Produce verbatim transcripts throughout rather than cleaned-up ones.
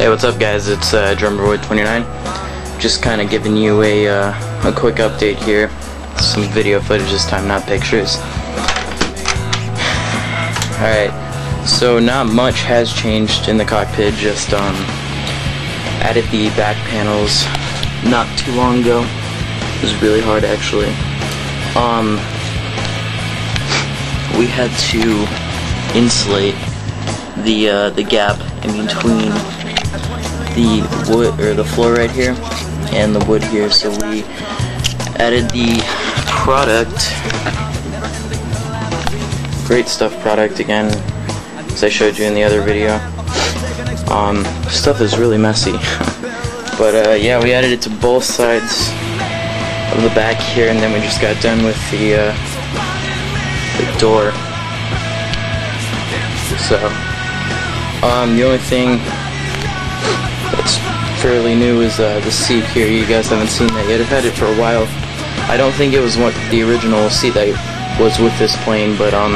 Hey, what's up guys, it's uh, Drummer Boy twenty-nine. Just kind of giving you a, uh, a quick update here. Some video footage this time, not pictures. Alright, so not much has changed in the cockpit, just um, added the back panels not too long ago. It was really hard actually. Um, we had to insulate the, uh, the gap in between the wood or the floor right here and the wood here, so we added the product Great Stuff product again, as I showed you in the other video. Um, stuff is really messy but uh, yeah, we added it to both sides of the back here, and then we just got done with the, uh, the door. So um, the only thing that's fairly new is uh, the seat here. You guys haven't seen that yet. I've had it for a while. I don't think it was what the original seat that was with this plane, but um,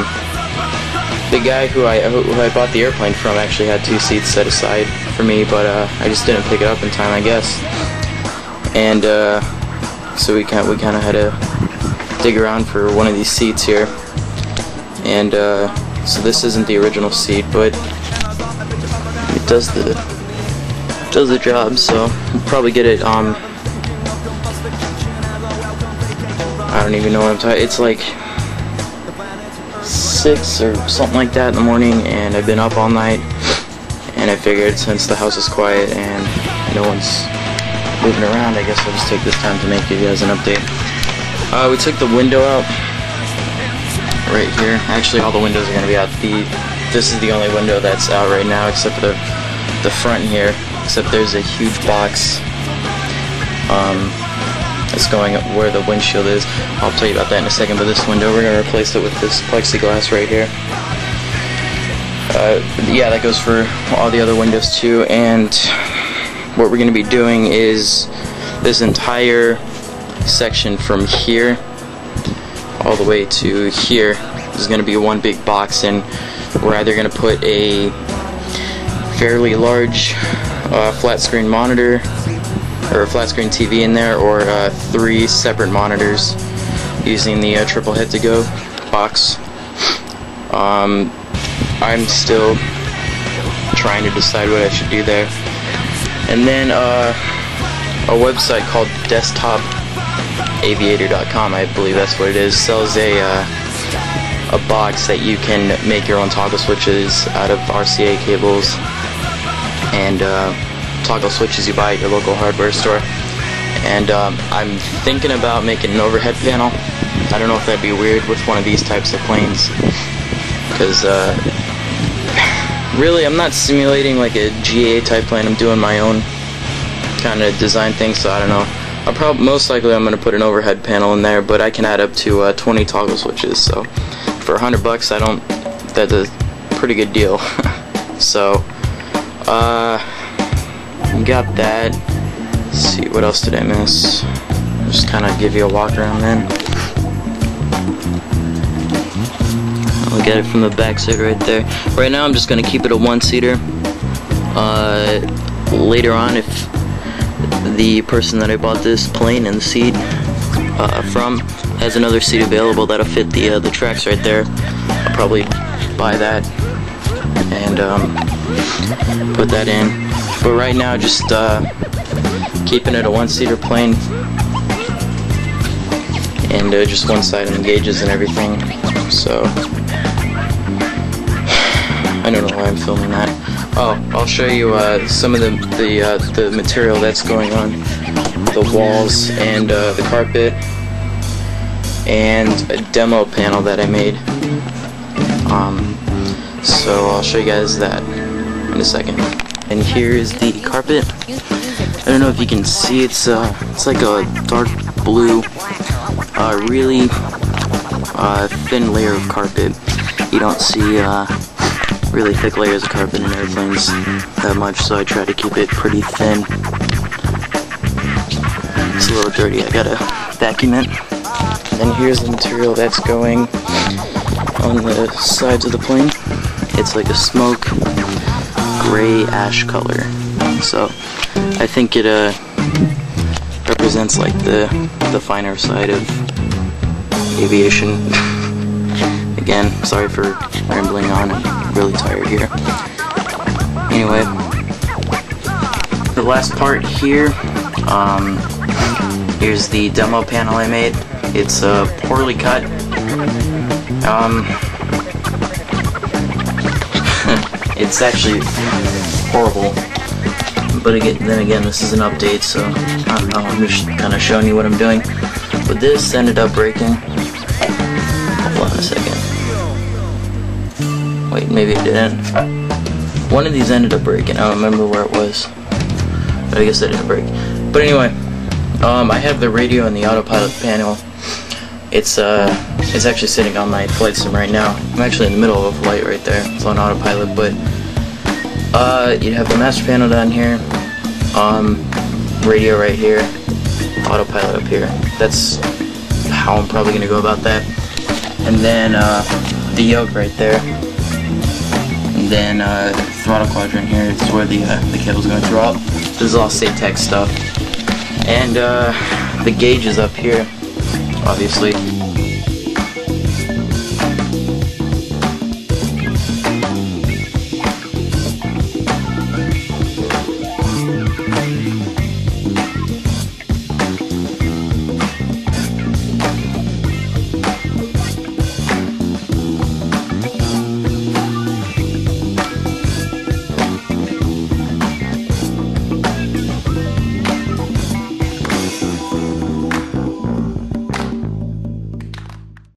the guy who I who I bought the airplane from actually had two seats set aside for me, but uh, I just didn't pick it up in time, I guess. And uh, so we kind we kind of had to dig around for one of these seats here. And uh, so this isn't the original seat, but it does the does the job, so we'll probably get it. um, I don't even know what I'm talking, it's like six or something like that in the morning, and I've been up all night, and I figured since the house is quiet and no one's moving around, I guess I'll just take this time to make you guys an update. Uh, we took the window out right here. Actually, all the windows are going to be out. The This is the only window that's out right now, except for the, the front here, except there's a huge box um, that's going up where the windshield is. I'll tell you about that in a second, but this window, we're going to replace it with this plexiglass right here. Uh, yeah, that goes for all the other windows too, and what we're going to be doing is this entire section from here all the way to here is going to be one big box, and we're either going to put a fairly large uh, flat screen monitor or a flat screen T V in there, or uh, three separate monitors using the uh, triple head to go box. Um, I'm still trying to decide what I should do there. And then uh, a website called desktop aviator dot com, I believe that's what it is, sells a uh, a box that you can make your own toggle switches out of R C A cables and uh, toggle switches you buy at your local hardware store. And um, I'm thinking about making an overhead panel. I don't know if that'd be weird with one of these types of planes, because uh, really I'm not simulating like a G A type plane. I'm doing my own kind of design thing, so I don't know. I'll probably most likely I'm gonna put an overhead panel in there, but I can add up to uh, twenty toggle switches. So for a hundred bucks, I don't. That's a pretty good deal. So, uh, got that. Let's see, what else did I miss? Just kind of give you a walk around then. Look at it from the back side right there. Right now, I'm just gonna keep it a one-seater. Uh, later on, if the person that I bought this plane and the seat uh, from has another seat available that'll fit the uh, the tracks right there, I'll probably buy that and um, put that in. But right now, just uh, keeping it a one-seater plane, and uh, just one side on the gauges and everything. So I don't know why I'm filming that. Oh, I'll show you uh, some of the the uh, the material that's going on the walls and uh, the carpet, and a demo panel that I made. Um, so I'll show you guys that in a second. And here is the carpet. I don't know if you can see, it's uh, it's like a dark blue, uh, really uh, thin layer of carpet. You don't see uh, really thick layers of carpet in airplanes that much, so I try to keep it pretty thin. It's a little dirty. I gotta vacuum it. And here's the material that's going on the sides of the plane. It's like a smoke gray ash color. on. So I think it uh, represents like the the finer side of aviation. Again, sorry for rambling on. I'm really tired here. Anyway, the last part here. Um, here's the demo panel I made. It's uh, poorly cut. Um, it's actually horrible. But again, then again, this is an update, so I don't know, I'm just kind of showing you what I'm doing. But this ended up breaking. Hold on a second. Wait, maybe it didn't. One of these ended up breaking. I don't remember where it was. But I guess that didn't break. But anyway, um, I have the radio and the autopilot panel. It's uh, it's actually sitting on my flight sim right now. I'm actually in the middle of a flight right there. It's on autopilot, but uh, you have the master panel down here, um, radio right here, autopilot up here. That's how I'm probably gonna go about that. And then uh, the yoke right there, and then uh, throttle quadrant here. It's where the uh, the cable's gonna throw up. This is all state tech stuff, and uh, the gauge is up here, obviously.